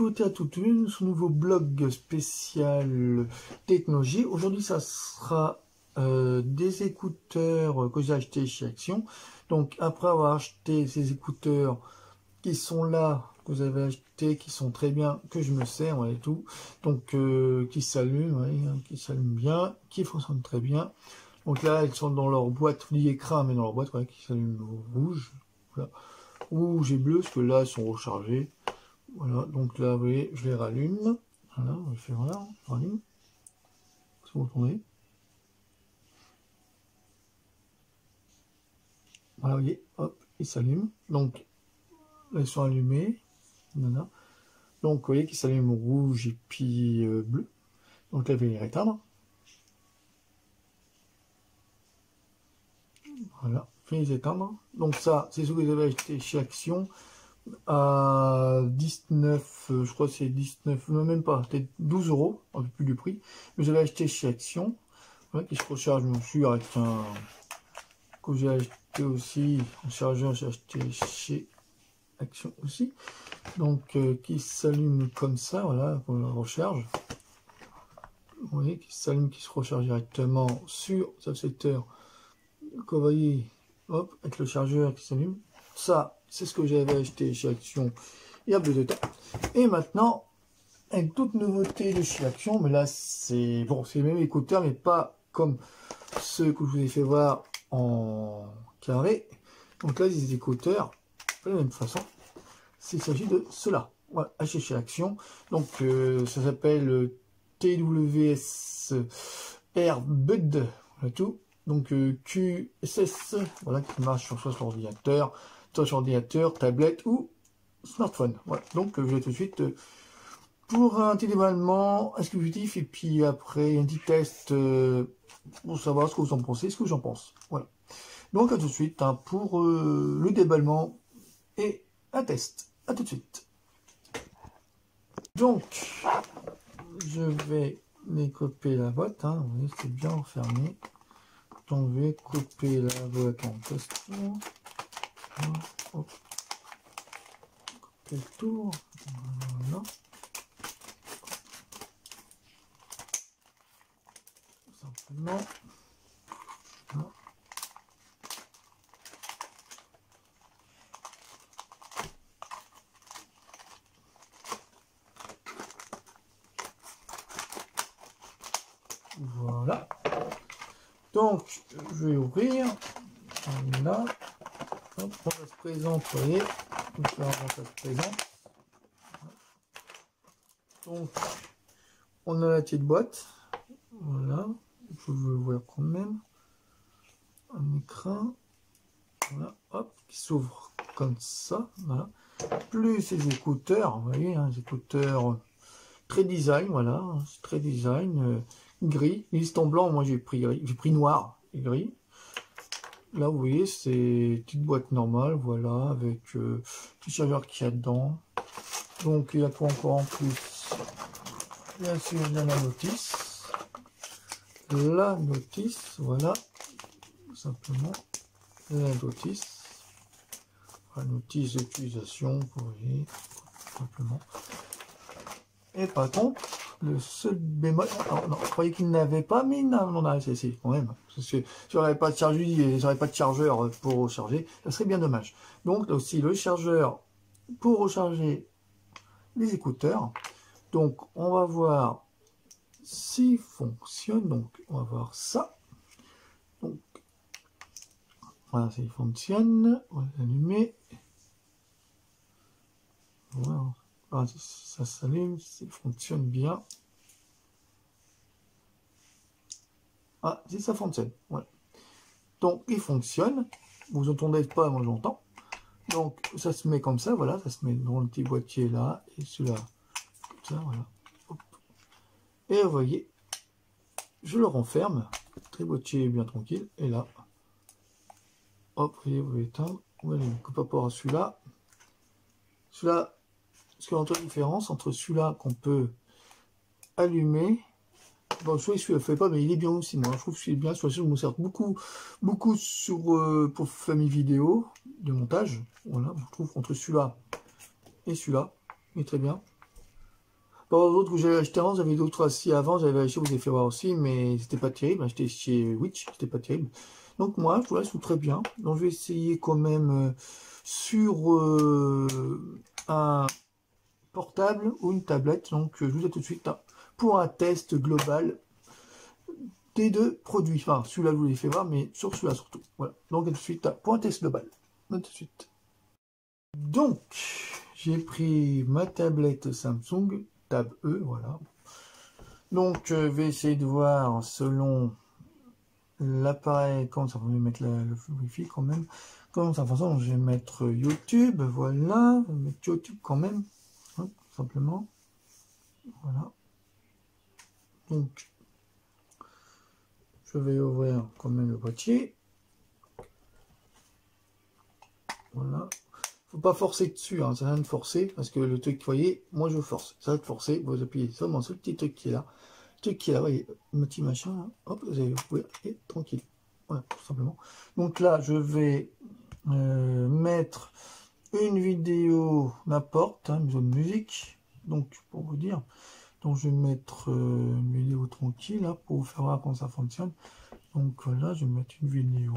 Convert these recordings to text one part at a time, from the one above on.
toutes et à toutes une, ce nouveau blog spécial technologie. Aujourd'hui, ça sera des écouteurs que j'ai achetés chez Action. Donc, après avoir acheté ces écouteurs qui sont là, que vous avez acheté, qui sont très bien, que je me sers, ouais, et tout. Donc, qui s'allument, ouais, hein, qui s'allument bien, qui fonctionnent très bien. Donc là, ils sont dans leur boîte, l'écran, mais dans leur boîte, ouais, qui s'allument rouge. Voilà. Rouge et bleu, parce que là, ils sont rechargés. Voilà, donc là, vous voyez, je les rallume. Voilà, je fais voilà, je rallume. Si vous retournez. Voilà, vous voyez, hop, ils s'allument. Donc, là, ils sont allumés. Voilà. Donc, vous voyez qu'ils s'allument rouge et puis bleu. Donc là, je vais les rééteindre. Voilà, je vais les éteindre. Donc ça, c'est ce que vous avez acheté chez Action. À 19, je crois que c'est 19, non même pas, peut-être 12 €, un peu plus du prix. Mais je l'ai acheté chez Action, voilà, qui se recharge mon sur avec un que j'ai acheté aussi en chargeur, j'ai acheté chez Action aussi. Donc qui s'allume comme ça, voilà, pour la recharge. Vous voyez, qui s'allume, qui se recharge directement sur sa secteur. Donc vous voyez, hop, avec le chargeur qui s'allume. Ça, c'est ce que j'avais acheté chez Action il y a peu de temps. Et maintenant, une toute nouveauté de chez Action, mais là c'est bon, c'est les mêmes écouteurs, mais pas comme ceux que je vous ai fait voir en carré. Donc là, les écouteurs, de la même façon, il s'agit de cela. Voilà, acheté chez Action. Donc ça s'appelle TWS Earbuds, voilà tout. Donc QSS, voilà, qui marche sur soit sur ordinateur, tablette ou smartphone. Voilà, donc je vais tout de suite pour un petit dévoilement exclusif et puis après un petit test pour savoir ce que vous en pensez, ce que j'en pense. Voilà. Donc à tout de suite, hein, pour le déballement et un test. À tout de suite. Donc je vais découper la boîte, hein, c'est bien enfermé. On va couper la boîte en question. Couper le tour. Voilà. Simplement. Voilà. Voilà. Donc, je vais ouvrir, là, hop, on va se présenter, vous voyez, donc là, on va se présenter. Donc, on a la petite boîte, voilà, je veux voir quand même, un écran, voilà, hop, qui s'ouvre comme ça, voilà, plus ces écouteurs, vous voyez, hein, les écouteurs très design, voilà, très design, gris, liston blanc, moi j'ai pris noir et gris. Là vous voyez, c'est une petite boîte normale, voilà, avec petit chargeur qu'il y a dedans. Donc il y a quoi encore en plus? Bien sûr, il y a la notice, voilà, simplement la notice d'utilisation, vous voyez, simplement. Et par contre, le seul bémol, non, je croyais qu'il n'avait pas, mais non, c'est quand même. Parce que si on n'avait pas de chargeur pour recharger, ça serait bien dommage. Donc là aussi, le chargeur pour recharger les écouteurs. Donc on va voir s'il fonctionne. Donc on va voir ça. Donc voilà, s'il fonctionne. On va l'allumer. Voilà. Ah, ça s'allume, ça fonctionne bien. Ah, si ça fonctionne, voilà. Donc, il fonctionne. Vous entendez pas, moi j'entends. Donc, ça se met comme ça, voilà. Ça se met dans le petit boîtier là, et celui-là, comme ça, voilà. Hop. Et vous voyez, je le renferme. Très boîtier bien tranquille. Et là, hop, vous voyez, vous l'éteindre. Voilà, par rapport à celui-là. Celui-là, parce qu'il y a une différence entre celui-là qu'on peut allumer. Bon, soit il ne le fait pas, mais il est bien aussi. Moi, je trouve que c'est bien. Soit je me sers beaucoup sur, pour famille vidéo de montage. Voilà, je trouve qu'entre celui-là et celui-là, il est très bien. Par contre, l'autre que j'avais acheté avant, j'avais d'autres assis avant, j'avais acheté, vous avez fait voir aussi, mais c'était pas terrible. J'étais chez Witch, c'était pas terrible. Donc moi, je vous la trouve très bien. Donc je vais essayer quand même sur un portable ou une tablette. Donc je vous dis tout de suite, hein, pour un test global des deux produits. Enfin, celui-là, je vous l'ai fait voir, mais sur celui-là surtout. Voilà. Donc tout de suite, hein, pour un test global. À tout de suite. Donc, j'ai pris ma tablette Samsung Tab E, voilà. Donc, je vais essayer de voir selon l'appareil, comment ça fonctionne, je vais mettre le Wi-Fi quand même. Comment ça fonctionne, je vais mettre YouTube, voilà, je vais mettre YouTube quand même, hein, tout simplement. Voilà. Donc, je vais ouvrir quand même le boîtier. Voilà. Faut pas forcer dessus, hein, ça vient de forcer, parce que le truc, vous voyez, moi je force, ça va te forcer, vous appuyez seulement sur le petit truc qui est là, le truc qui est là, vous voyez, le petit machin, là, hop, vous allez ouvrir, et tranquille, voilà, tout simplement. Donc là, je vais mettre une vidéo, n'importe, hein, une vidéo de musique, donc, pour vous dire, donc je vais mettre une vidéo tranquille, là, pour vous faire voir comment ça fonctionne, donc voilà, je vais mettre une vidéo...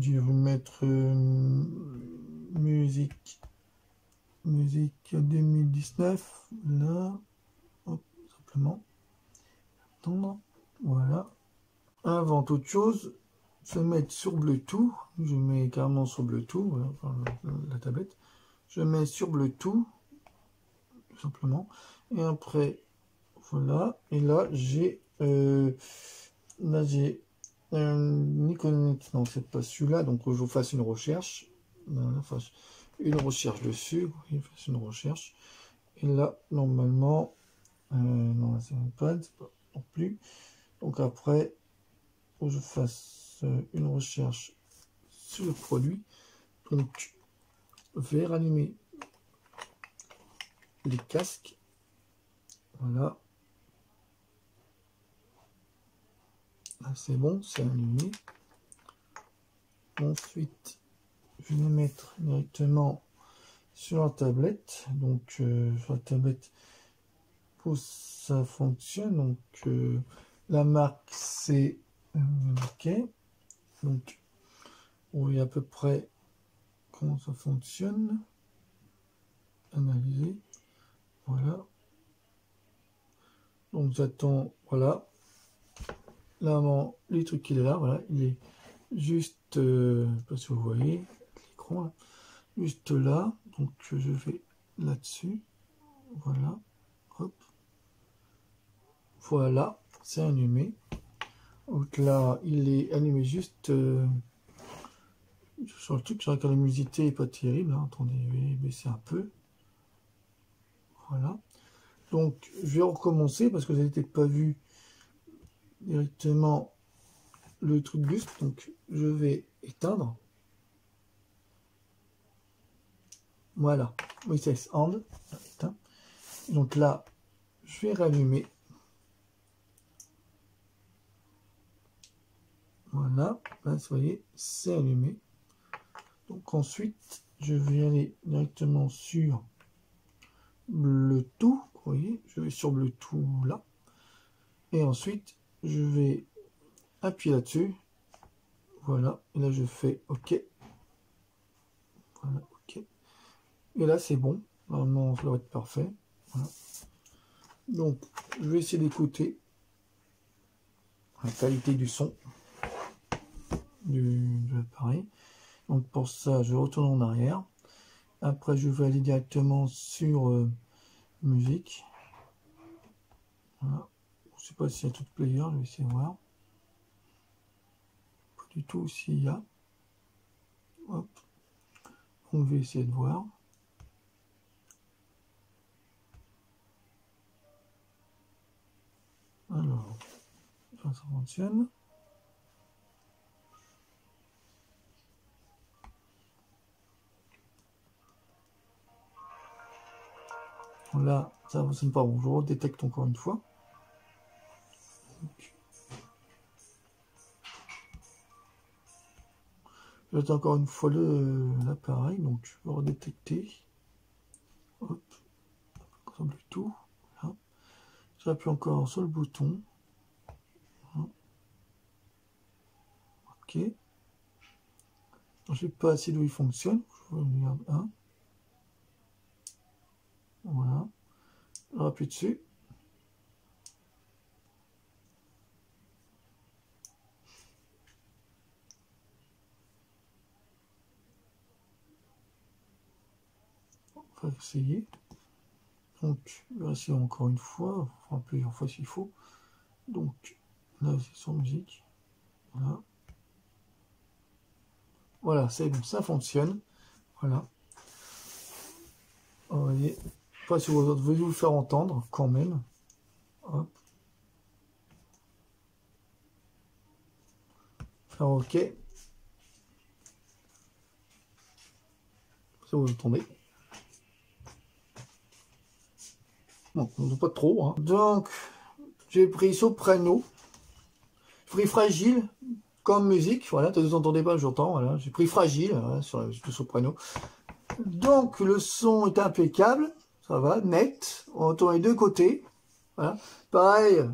Je vais mettre musique 2019, là, hop, simplement, attendre, voilà, avant toute chose, se mettre sur Bluetooth, je mets carrément sur Bluetooth, voilà, enfin, la tablette, je mets sur Bluetooth, tout simplement, et après, voilà, et là, j'ai, non, c'est pas celui-là, donc je vous fasse une recherche. Voilà, fasse une recherche dessus. Il fasse une recherche. Et là, normalement, non, c'est un pad, c'est pas non plus. Donc après, faut que je fasse une recherche sur le produit. Donc, je vais rallumer les casques. Voilà. C'est bon, c'est allumé. Ensuite, je vais les mettre directement sur la tablette. Donc, sur la tablette, pour ça fonctionne. Donc, la marque, c'est OK. Donc, vous voyez à peu près comment ça fonctionne. Analyser. Voilà. Donc, j'attends. Voilà. Là, les trucs qu'il est là, voilà, il est juste, je sais pas si vous voyez, l'écran, juste là, donc je vais là-dessus, voilà, hop, voilà, c'est allumé, donc là, il est allumé juste sur le truc, je dirais que la luminosité n'est pas terrible, hein, attendez, je vais baisser un peu, voilà, donc je vais recommencer parce que vous n'avez peut-être pas vu directement le truc juste, donc je vais éteindre. Voilà, QSS hand, éteint. Donc là, je vais rallumer. Voilà, là, vous voyez, c'est allumé. Donc ensuite, je vais aller directement sur Bluetooth. Vous voyez, je vais sur Bluetooth là. Et ensuite, je vais appuyer là-dessus, voilà, et là je fais OK, voilà, OK, et là c'est bon, normalement ça doit être parfait, voilà. Donc je vais essayer d'écouter la qualité du son de l'appareil, donc pour ça je retourne en arrière, après je vais aller directement sur musique, voilà. Je sais pas s'il y a tout player, je vais essayer de voir. Pas du tout s'il y a. Hop. On va essayer de voir. Alors, ça fonctionne. Là, ça ne fonctionne pas. Bon, je redétecte encore une fois. J'attends encore une fois l'appareil, donc je vais redétecter. Hop, comme le tout. J'appuie encore sur le bouton. Ok. Je n'ai pas assez d'où il fonctionne. Je regarde un. Voilà. Je appuie dessus. On va essayer. Donc, je vais essayer encore une fois, enfin plusieurs fois s'il faut. Donc, là, c'est sans musique. Voilà. Voilà, c'est bon, ça fonctionne. Voilà. Vous voyez, pas si vous autres voulez vous le faire entendre quand même. Hop. Faire OK. Ça vous entendez. Bon, on ne pas trop. Hein. Donc, j'ai pris soprano. J'ai pris fragile comme musique. Voilà, vous entendez pas, j'entends. Voilà, j'ai pris fragile voilà, sur le soprano. Donc, le son est impeccable. Ça va, net. On entend les deux côtés. Voilà. Pareil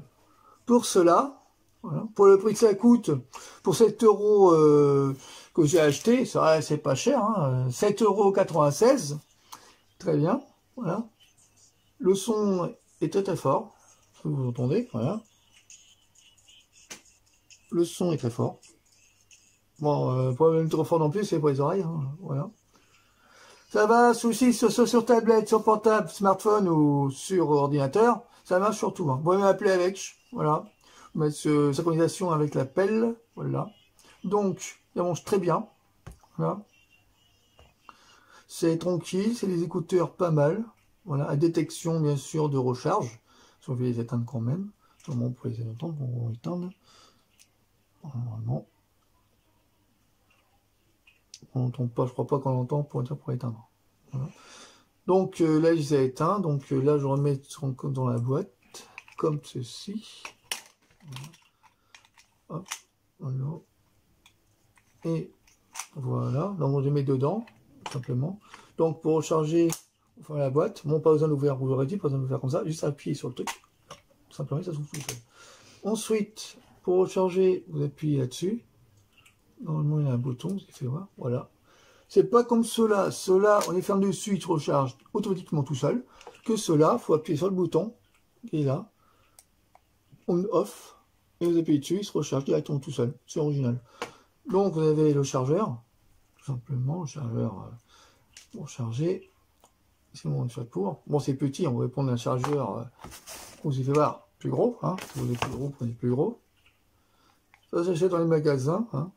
pour cela. Voilà. Pour le prix que ça coûte, pour 7 € que j'ai acheté, c'est pas cher. Hein. 7,96 €. Très bien. Voilà. Le son est très très fort, vous entendez, voilà. Le son est très fort. Bon, pas même trop fort non plus, c'est pour les oreilles, hein. Voilà. Ça va, souci, sur tablette, sur portable, smartphone ou sur ordinateur, ça marche surtout. Hein. Vous pouvez m'appeler avec, voilà. Mettre synchronisation avec l'appel, voilà. Donc, ça marche très bien, voilà. C'est tranquille, c'est les écouteurs pas mal. Voilà, à détection bien sûr de recharge, si on veut les éteindre quand même, sûrement on peut les éteindre, on va éteindre, normalement, on n'entend pas, je crois pas qu'on l'entend pour éteindre, voilà. Donc là je les ai éteints, donc là je remets dans la boîte, comme ceci, voilà. Hop, voilà. Et voilà, donc je les mets dedans, tout simplement, donc pour recharger, enfin, la boîte, bon, pas besoin d'ouvrir, vous l'aurez dit, pas besoin d'ouvrir comme ça, juste appuyer sur le truc, tout simplement, ça s'ouvre tout seul. Ensuite, pour recharger, vous appuyez là-dessus, normalement il y a un bouton, vous fait voir, voilà. C'est pas comme cela, cela, on les ferme dessus, ils rechargent automatiquement tout seul, que cela, il faut appuyer sur le bouton, qui est là, on off, et vous appuyez dessus, il se recharge directement tout seul, c'est original. Donc vous avez le chargeur, tout simplement, le chargeur pour charger. C'est bon, bon c'est petit, on va prendre un chargeur, vous y fait voir, plus gros, hein, si vous voulez plus gros, prenez plus gros. Ça s'achète dans les magasins, hein.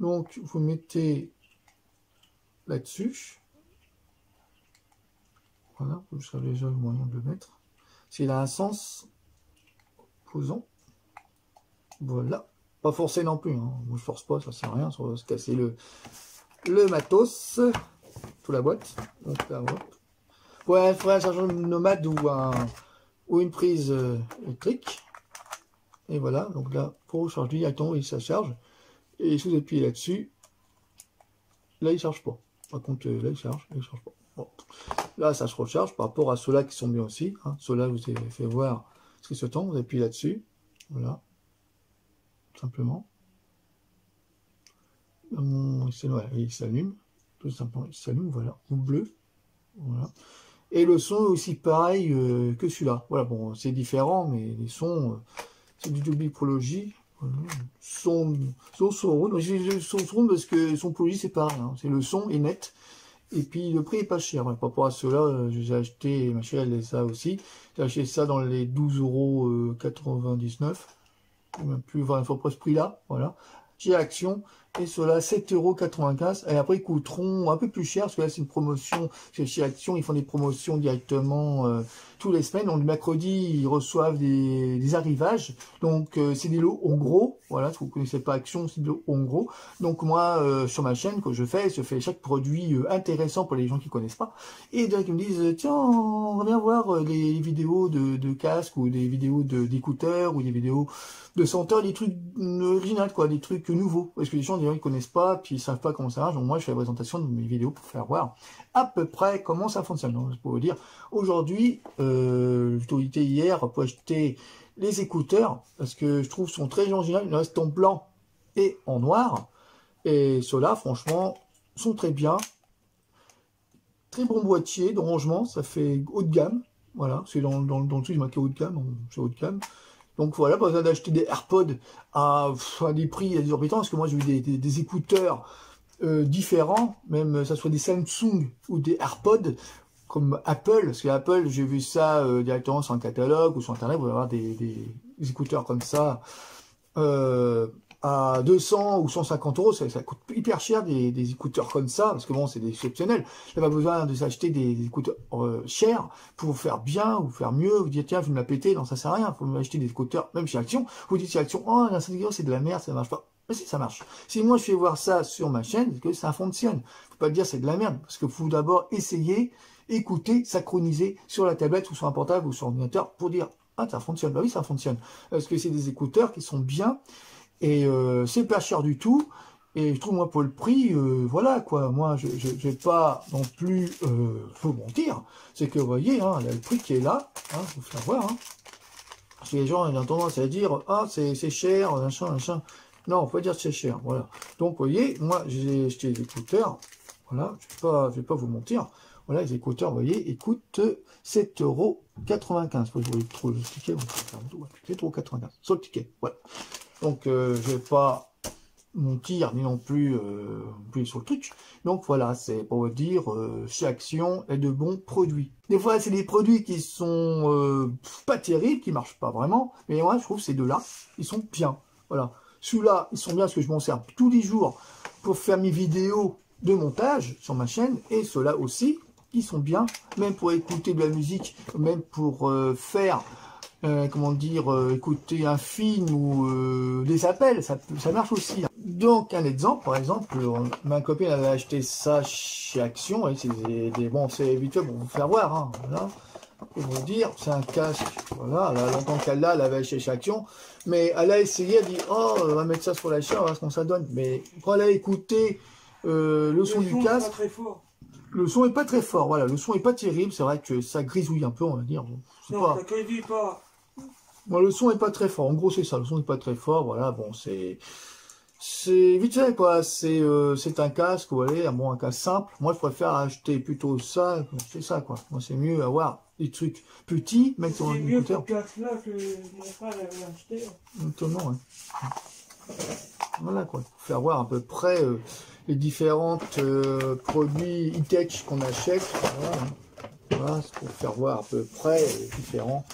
Donc vous mettez là-dessus. Voilà, vous savez déjà le moyen de le mettre. S'il a un sens, posons. Voilà, pas forcer non plus, hein. Moi je force pas, ça sert à rien, ça va se casser le matos. Toute la boîte, donc là, hop. Ouais, il faudrait un chargeur nomade ou une prise électrique, et voilà. Donc là, pour charger directement, il charge, et si vous appuyez là-dessus, là il charge pas. Par contre, là il charge pas. Bon. Là, ça se recharge par rapport à ceux-là qui sont bien aussi. Hein. Ceux-là, vous avez fait voir ce qui se tend, vous appuyez là-dessus, voilà, tout simplement. Voilà, il s'allume. Tout simplement, il s'allume, voilà, ou bleu, voilà. Et le son est aussi pareil que celui-là. Voilà, bon, c'est différent, mais les sons, c'est du Dolby Pro Logic. Voilà. Son round, j'ai son round parce que son Pro Logic c'est pareil, hein. C'est le son est net. Et puis le prix est pas cher. Voilà, par rapport à cela, j'ai acheté, ma chère elle est ça aussi. J'ai acheté ça dans les 12,99 €, même plus, enfin, faut pas ce prix-là, voilà. Chez Action, et cela 7,95 €, et après ils coûteront un peu plus cher, parce que là c'est une promotion, chez Action ils font des promotions directement tous les semaines, donc le mercredi ils reçoivent des arrivages, donc c'est des lots en gros, voilà, si vous ne connaissez pas Action, c'est des lots en gros, donc moi sur ma chaîne, que je fais chaque produit intéressant pour les gens qui ne connaissent pas, et donc ils me disent, tiens, on va bien voir les vidéos de casque, ou des vidéos d'écouteurs, ou des vidéos de senteurs, des trucs originaux, quoi, des trucs nouveaux, parce que les gens les gens ne connaissent pas, puis ils ne savent pas comment ça marche. Donc moi, je fais la présentation de mes vidéos pour faire voir à peu près comment ça fonctionne. Donc, je peux vous dire, aujourd'hui, j'étais hier pour acheter les écouteurs, parce que je trouve qu'ils sont très originaux. Ils restent en blanc et en noir. Et ceux-là, franchement, sont très bien. Très bon boîtier de rangement, ça fait haut de gamme. Voilà, c'est dans le truc, je marquais haut de gamme, c'est haut de gamme. Donc voilà, pas besoin d'acheter des AirPods à des prix exorbitants, parce que moi j'ai eu des écouteurs différents, même ça soit des Samsung ou des AirPods, comme Apple, parce que Apple, j'ai vu ça directement sur un catalogue ou sur internet, vous allez avoir des écouteurs comme ça à 200 ou 150 €, ça coûte hyper cher des écouteurs comme ça, parce que bon, c'est exceptionnel. T'as pas besoin de s'acheter des écouteurs chers pour vous faire bien ou faire mieux. Vous dites tiens, je vais me la péter, non, ça sert à rien. Faut acheter des écouteurs, même chez Action. Vous dites chez Action, oh, c'est de la merde, ça marche pas. Mais si, ça marche. Si moi je fais voir ça sur ma chaîne, c'est que ça fonctionne. Faut pas dire c'est de la merde, parce que faut d'abord essayer, écouter, synchroniser sur la tablette ou sur un portable ou sur un ordinateur pour dire ah, ça fonctionne. Bah oui, ça fonctionne. Parce que c'est des écouteurs qui sont bien. Et c'est pas cher du tout, et je trouve moi pour le prix, voilà quoi, moi je vais pas non plus vous mentir, c'est que vous voyez, hein, là, le prix qui est là, hein, faut faire voir, hein. Parce que les gens ils ont tendance à dire, ah c'est cher, machin, machin, non, on peut dire que c'est cher, voilà. Donc vous voyez, moi j'ai acheté des écouteurs, voilà, je vais pas vous mentir, voilà les écouteurs, vous voyez, ils coûtent 7,95 €, faut que je vous trouve le ticket, on va faire 7,95 € sur le ticket, voilà. Donc je vais pas mentir ni non plus, plus sur le truc. Donc voilà, c'est pour vous dire, chez Action, il y a de bons produits. Des fois, c'est des produits qui sont pas terribles, qui marchent pas vraiment. Mais moi, je trouve que ces deux-là, ils sont bien. Voilà. Ceux-là, ils sont bien parce que je m'en sers tous les jours pour faire mes vidéos de montage sur ma chaîne. Et ceux-là aussi, ils sont bien, même pour écouter de la musique, même pour faire... comment dire, écouter un film ou des appels, ça marche aussi. Donc un exemple, par exemple, ma copine elle a acheté ça chez Action, et c'est bon, c'est habituel pour vous faire voir, hein, voilà, pour vous dire, c'est un casque, voilà, elle a longtemps qu'elle l'a, elle l'avait acheté chez Action, mais elle a essayé, elle dit, oh, on va mettre ça sur la chaîne, on va voir ce qu'on ça donne, mais quand elle a écouté le son du casque, le son est pas très fort, voilà, le son est pas terrible, c'est vrai que ça grisouille un peu, on va dire, non, pas... Bon, le son est pas très fort, en gros c'est ça, le son est pas très fort, voilà, bon, c'est vite fait, quoi, c'est un casque, vous voyez, bon, un casque simple, moi je préfère acheter plutôt ça, c'est ça, quoi, moi c'est mieux avoir des trucs petits, mettre sur un écouteur. C'est mieux ce casque-là que mon frère l'avait acheté. Notamment, ouais. Voilà, quoi, pour faire voir à peu près les différents produits e-tech qu'on achète, voilà, hein. Voilà, c'est pour faire voir à peu près les différents...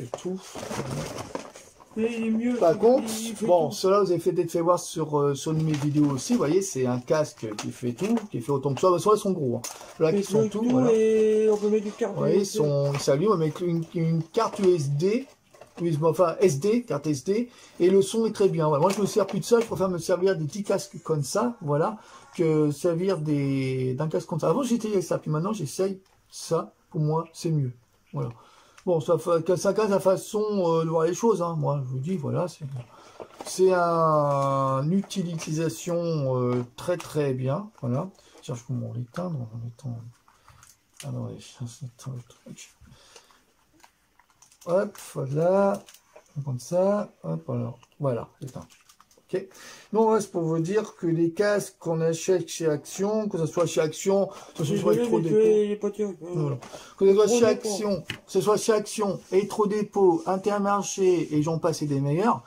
Et tout. Mieux, par contre, bon, cela vous avez peut-être fait voir sur mes vidéos aussi. Vous voyez, c'est un casque qui fait tout, qui fait autant que ça. Soit ils sont gros, hein. Là qui sont tout. Voilà. Et on peut mettre une carte. Vous voyez, ça lui, on met une carte USD, enfin SD, carte SD, et le son est très bien. Voilà. Moi, je me sers plus de ça. Je préfère me servir des petits casques comme ça, voilà, que servir d'un casque comme ça. Avant, j'étais ça, puis maintenant, j'essaye ça. Pour moi, c'est mieux. Voilà. Bon, ça casse la façon de voir les choses, hein. Moi je vous dis, voilà, c'est une utilisation très très bien, voilà. Je cherche comment l'éteindre en mettant... Ah non, j'éteins le truc. Hop, voilà, comme ça, hop, alors, voilà, j'éteins. Ok. Donc ouais, c'est pour vous dire que les casques qu'on achète chez Action, que ce soit chez Action, que ce soit Électro Dépôt, voilà. Que ce soit chez Action, que ce soit chez Action, Électro Dépôt, Intermarché et j'en passe des meilleurs.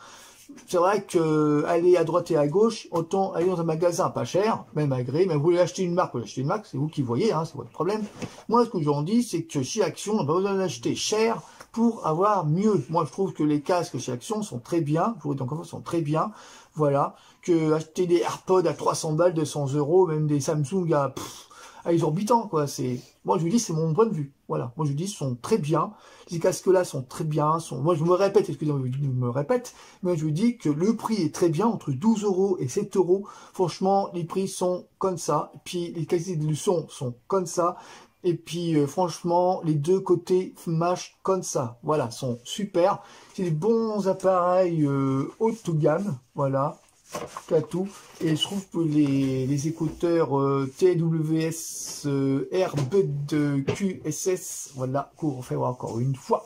C'est vrai que aller à droite et à gauche, autant aller dans un magasin pas cher, même agréé, mais vous voulez acheter une marque, c'est vous qui voyez, hein, c'est votre problème. Moi, ce que j'en dis, c'est que chez Action, on n'a pas besoin d'acheter cher pour avoir mieux. Moi, je trouve que les casques chez Action sont très bien, je vous dis encore une fois, sont très bien. Voilà, que acheter des AirPods à 300 balles, 200 €, même des Samsung à exorbitant, quoi, c'est... Moi, je vous dis, c'est mon point de vue, voilà. Moi, je vous dis, ils sont très bien, ces casques-là sont très bien, moi, je me répète, excusez-moi, je me répète, mais je vous dis que le prix est très bien, entre 12 € et 7 €, franchement, les prix sont comme ça, puis les qualités du son sont comme ça, et puis franchement, les deux côtés mâchent comme ça, voilà, sont super, c'est des bons appareils haut de gamme, voilà, plateau. Et je trouve que les écouteurs TWS Earbuds QSS, voilà, qu'on refait encore une fois,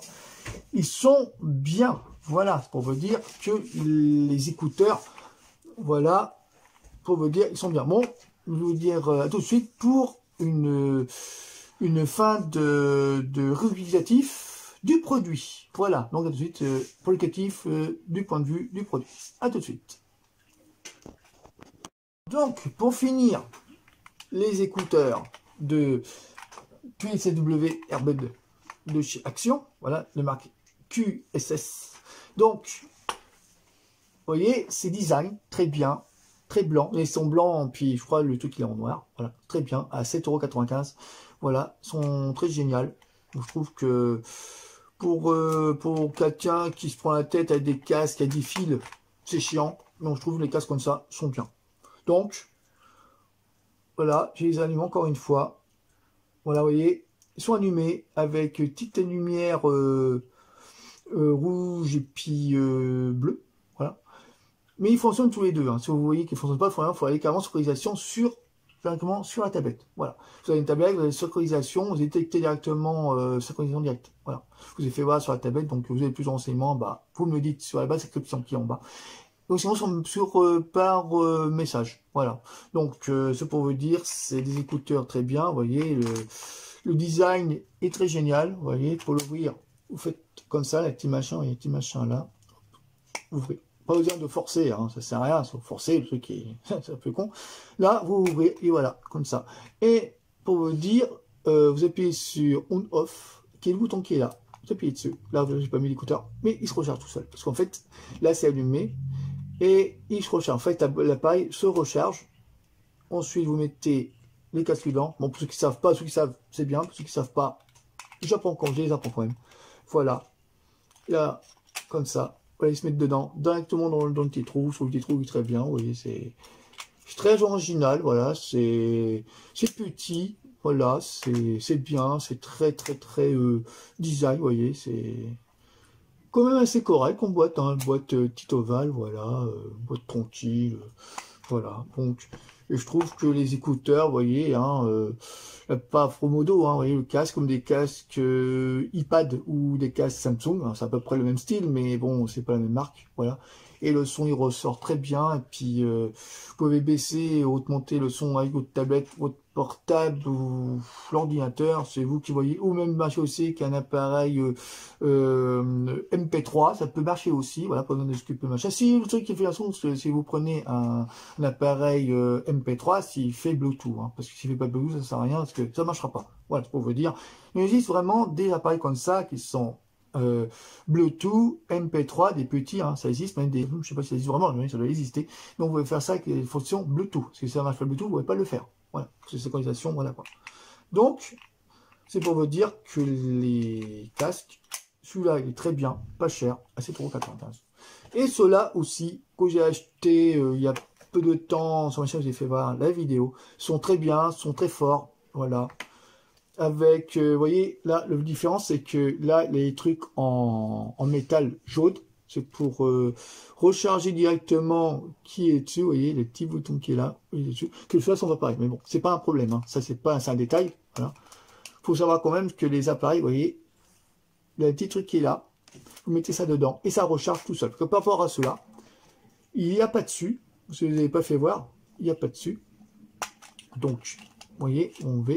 ils sont bien. Voilà, pour vous dire que les écouteurs, voilà, pour vous dire, ils sont bien. Bon, je vais vous dire à tout de suite pour une fin de récapitulatif du produit. Voilà, donc à tout de suite, pour le récapitulatif du point de vue du produit. À tout de suite. Donc, pour finir, les écouteurs de QSW Earbuds de chez Action, voilà, le marque QSS. Donc, vous voyez, c'est design, très bien, très blanc. Ils sont blancs, puis je crois le truc il est en noir. Voilà, très bien, à 7,95 €. Voilà, sont très géniales. Donc, je trouve que pour quelqu'un qui se prend la tête à des casques, à des fils, c'est chiant. Donc, je trouve les casques comme ça sont bien. Donc, voilà, je les allume encore une fois. Voilà, vous voyez, ils sont allumés avec petite lumière rouge et puis bleu. Voilà. Mais ils fonctionnent tous les deux. Hein. Si vous voyez qu'ils ne fonctionnent pas, il faut aller carrément sur l'autorisation sur la tablette. Voilà. Vous avez une tablette, vous avez synchronisation, vous détectez directement synchronisation directe. Voilà. Je vous ai fait voir sur la tablette, donc vous avez plus de renseignements, bah, vous me dites sur la base, c'est option qui est en bas. Donc sinon par message, voilà. Donc ce pour vous dire, c'est des écouteurs très bien, vous voyez, le design est très génial, vous voyez, pour l'ouvrir, vous faites comme ça, la petite machin, et petit machin là, ouvrez, pas besoin de forcer, hein, ça sert à rien, sauf forcer, le truc est, c'est un peu con, là vous ouvrez, et voilà, comme ça, et pour vous dire, vous appuyez sur on off, qui est le bouton qui est là, vous appuyez dessus, là j'ai pas mis l'écouteur, mais il se recharge tout seul, parce qu'en fait, là c'est allumé, et il se recharge, en fait l'appareil se recharge, ensuite vous mettez les casques suivants, bon pour ceux qui ne savent pas, ceux qui savent c'est bien, pour ceux qui ne savent pas, j'apprends quand je les apprends quand même, voilà, là, comme ça, voilà, ils se mettent dedans, directement dans le petit trou, sur le petit trou très bien, vous voyez c'est très original, voilà, c'est petit, voilà, c'est bien, c'est très design, vous voyez, c'est quand même assez correct en boîte, hein, boîte petite ovale, voilà, boîte tranquille, voilà, donc, et je trouve que les écouteurs, vous voyez, hein, pas fromodo, hein, vous voyez, le casque, comme des casques iPad ou des casques Samsung, hein, c'est à peu près le même style, mais bon, c'est pas la même marque, voilà, et le son, il ressort très bien, et puis, vous pouvez baisser, monter le son avec votre tablette, votre portable ou l'ordinateur, c'est vous qui voyez, ou même marcher aussi qu'un appareil MP3, ça peut marcher aussi, voilà, pendant ce qu'il peut marcher. Si le truc qui fait la son, si vous prenez un appareil MP3, s'il fait Bluetooth, hein, parce que s'il fait pas Bluetooth, ça sert à rien, parce que ça marchera pas. Voilà, pour vous dire. Il existe vraiment des appareils comme ça qui sont Bluetooth, MP3, des petits, hein, ça existe, même des, je sais pas si ça existe vraiment, mais ça doit exister. Donc vous pouvez faire ça avec les fonctions Bluetooth, parce que si ça marche pas Bluetooth, vous ne pouvez pas le faire. Voilà, c'est synchronisation, voilà quoi. Donc, c'est pour vous dire que les casques, celui-là il est très bien, pas cher, à 7,95 €. Et ceux-là aussi, que j'ai acheté il y a peu de temps, sur ma chaîne, je vous ai fait voir la vidéo, sont très bien, sont très forts, voilà. Avec, vous voyez, là, la différence, c'est que là, les trucs en métal jaune, c'est pour recharger directement qui est dessus, vous voyez, les petits boutons qui est là, dessus, que ceux-là sont pas pareils, mais bon, c'est pas un problème, hein. Ça c'est un détail, voilà. Faut savoir quand même que les appareils, vous voyez, le petit truc qui est là, vous mettez ça dedans, et ça recharge tout seul, parce que par rapport à cela, il n'y a pas dessus, si vous n'avez pas fait voir, il n'y a pas dessus, donc, vous voyez, on va...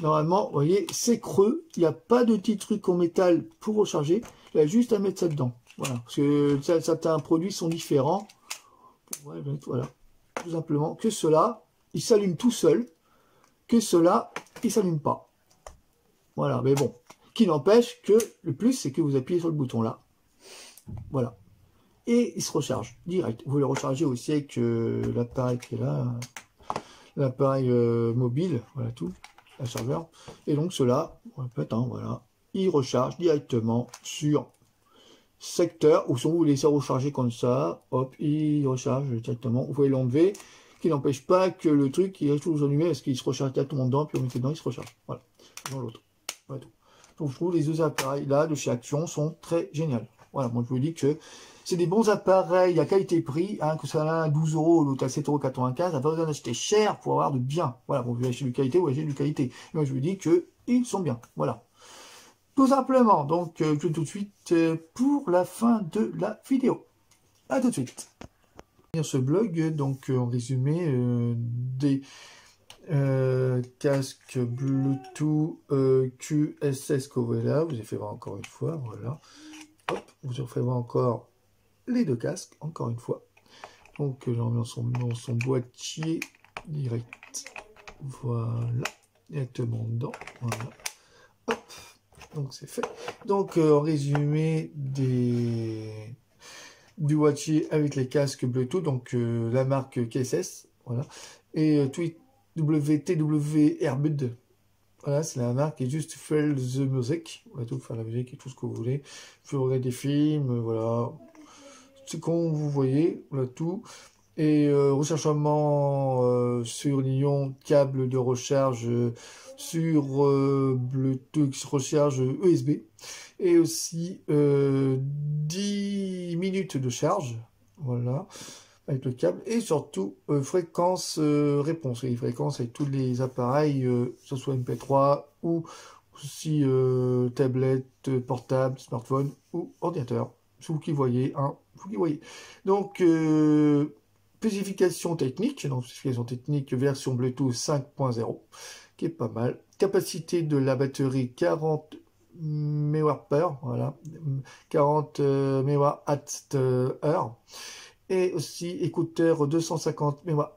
Normalement, vous voyez, c'est creux, il n'y a pas de petit truc en métal pour recharger, il y a juste à mettre ça dedans. Voilà, parce que certains produits sont différents. Ouais, ben, voilà, tout simplement que cela, il s'allume tout seul, que cela, il s'allume pas. Voilà, mais bon, qui n'empêche que le plus, c'est que vous appuyez sur le bouton là. Voilà, et il se recharge direct. Vous le rechargez aussi avec l'appareil qui est là, l'appareil mobile, voilà tout, la chargeur. Et donc cela, on répète, hein, voilà, il recharge directement sur secteur, ou si vous laissez recharger comme ça, hop, il recharge directement, vous pouvez l'enlever, qui n'empêche pas que le truc il reste toujours allumé parce qu'il se recharge directement dedans, puis on met dedans, il se recharge, voilà, dans l'autre, voilà tout. Donc je trouve les deux appareils là de chez Action sont très géniaux. Voilà, moi je vous dis que c'est des bons appareils à qualité-prix, hein, que ça a 12 € ou l'autre à 7,95 €, n'a pas besoin d'acheter cher pour avoir de bien. Voilà, vous voulez acheter du qualité ou acheter du qualité. Et moi je vous dis que ils sont bien. Voilà. Tout simplement, donc tout de suite pour la fin de la vidéo. À tout de suite. Ce blog, donc en résumé des casques Bluetooth QSS Corella, vous ai fait voir encore une fois, voilà. Hop, vous refait voir encore les deux casques, encore une fois. Donc j'en mets dans son boîtier direct, voilà, directement dedans, voilà. Hop, donc c'est fait. Donc en résumé des du boîtier avec les casques Bluetooth, donc la marque QSS, voilà, et TWS Earbuds, voilà, c'est la marque, et juste faire the music, on va tout faire la musique et tout ce que vous voulez, vous regarder des films, voilà, c'est con, vous voyez, voilà tout, et rechargement sur Lyon, câble de recharge sur Bluetooth, recharge USB, et aussi 10 minutes de charge, voilà, avec le câble, et surtout fréquence réponse, et fréquence avec tous les appareils, que ce soit MP3 ou aussi tablette, portable, smartphone ou ordinateur, c'est vous qui voyez, hein, vous qui voyez. Donc spécification technique, donc spécification technique version Bluetooth 5.0, qui est pas mal. Capacité de la batterie 40 mAh, voilà, 40 mAh, et aussi écouteur 250 mAh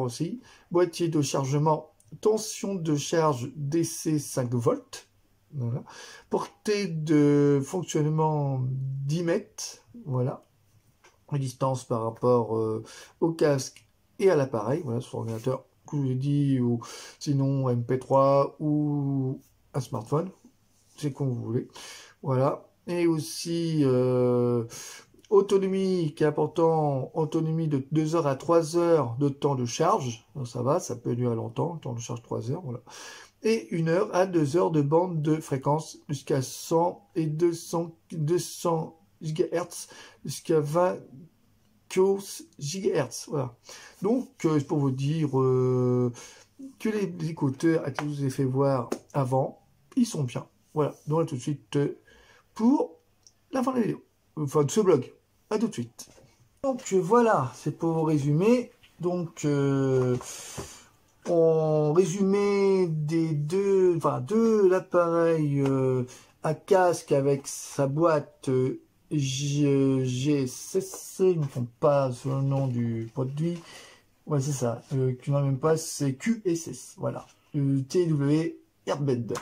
aussi, boîtier de chargement, tension de charge DC 5 volts, voilà, portée de fonctionnement 10 mètres, voilà, distance par rapport au casque et à l'appareil, voilà, sur ordinateur, que je vous ai dit, ou sinon MP3 ou un smartphone, c'est comme vous voulez, voilà, et aussi autonomie qui est important, autonomie de 2 heures à 3 heures de temps de charge, donc ça va, ça peut durer longtemps, le temps de charge 3 heures, voilà, et 1 heure à 2 heures de bande de fréquence jusqu'à 100 et 200 GHz jusqu'à 20 GHz, voilà, donc c'est pour vous dire que les écouteurs à qui je vous ai fait voir avant, ils sont bien, voilà, donc là tout de suite pour la fin de la vidéo, enfin de ce blog, à tout de suite. Donc voilà, c'est pour vous résumer, donc en résumé des deux l'appareil à casque avec sa boîte GSS, ils ne font pas sur le nom du produit, ouais c'est ça, qui n'en même pas, c'est QSS, voilà, TW Earbuds.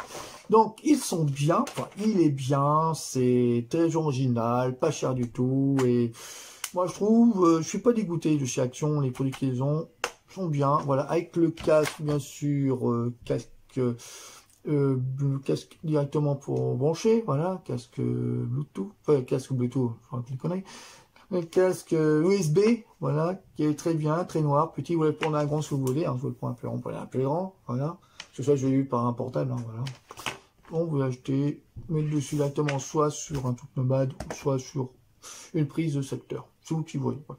Donc ils sont bien, enfin il est bien, c'est très original, pas cher du tout, et moi je trouve, je suis pas dégoûté de chez Action, les produits qu'ils ont sont bien, voilà, avec le casque bien sûr, casque directement pour brancher, voilà, casque Bluetooth, casque Bluetooth, je crois que je connais, le casque USB, voilà, qui est très bien, très noir, petit, vous voulez prendre un grand si vous voulez, hein, vous le prendre un peu grand, vous un peu grand, voilà, c'est ça, j'ai eu par un portable, hein, voilà, on vous l'achetez, mettre dessus directement soit sur un truc nomade, soit sur une prise de secteur, c'est vous qui voyez, voilà.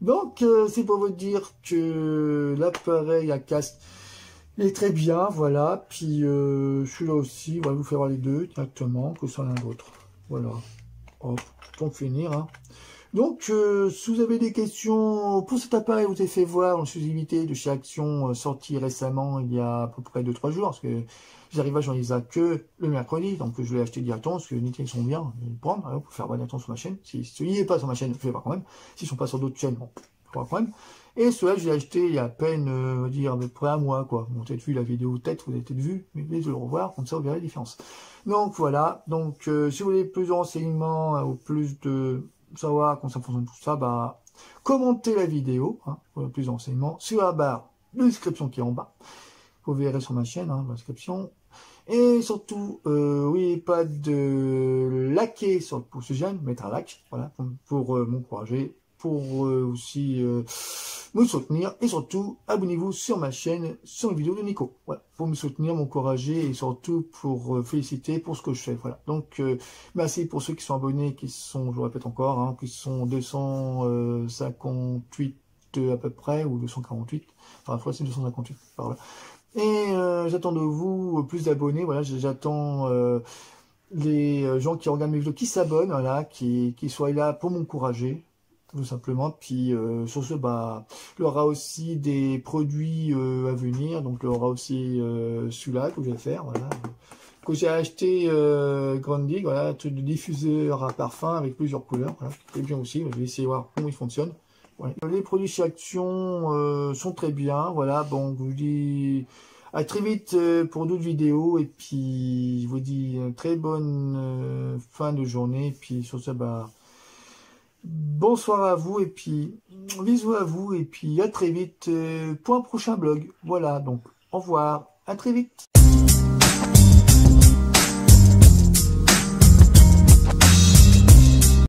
Donc c'est pour vous dire que l'appareil à casque est très bien, voilà, puis je suis là aussi, voilà, vous faire voir les deux directement, que ça l'un d'autre, voilà, hop, pour finir, hein. Donc si vous avez des questions pour cet appareil, vous avez fait voir en exclusivité de chez Action, sorti récemment il y a à peu près 2-3 jours, parce que les arrivages j'en les ai que le mercredi, donc je l'ai acheté directement parce que les ils sont bien, je vais le prendre, alors, pour faire voir directement sur ma chaîne, si celui n'est pas sur ma chaîne, je vais voir quand même, s'ils sont pas sur d'autres chaînes, bon, je vois quand même, et cela je l'ai acheté il y a à peine, on va dire, à peu près un mois, quoi, vous avez peut-être vu la vidéo, peut-être vous avez peut-être vu, mais vous allez le revoir, comme ça vous verrez la différence. Donc voilà, donc si vous voulez plus de renseignements, ou plus de savoir comment ça fonctionne tout ça, bah commentez la vidéo, hein, pour plus d'enseignements, sur la barre de description qui est en bas, vous verrez sur ma chaîne, hein, la description, et surtout oui, pas de laquer sur le pouce jeune, mettre un like, voilà, pour m'encourager, pour aussi me soutenir et surtout abonnez-vous sur ma chaîne, sur les vidéos de Nico. Voilà, pour me soutenir, m'encourager et surtout pour féliciter pour ce que je fais. Voilà, donc merci pour ceux qui sont abonnés, qui sont, je vous répète encore, hein, qui sont 258 à peu près, ou 248, enfin, la fois c'est 258, par là. Et j'attends de vous plus d'abonnés, voilà, j'attends les gens qui regardent mes vidéos, qui s'abonnent, voilà, qui soient là pour m'encourager, tout simplement. Puis sur ce, bah, il y aura aussi des produits à venir, donc il y aura aussi celui-là que je vais faire, voilà. Que j'ai acheté Grundig, voilà, un truc de diffuseur à parfum avec plusieurs couleurs, voilà, et bien aussi, je vais essayer de voir comment il fonctionne. Ouais. Les produits chez Action sont très bien, voilà, bon, je vous dis à très vite pour d'autres vidéos, et puis je vous dis une très bonne fin de journée, et puis sur ce, bah, bonsoir à vous, et puis bisous à vous, et puis à très vite pour un prochain blog, voilà, donc au revoir, à très vite.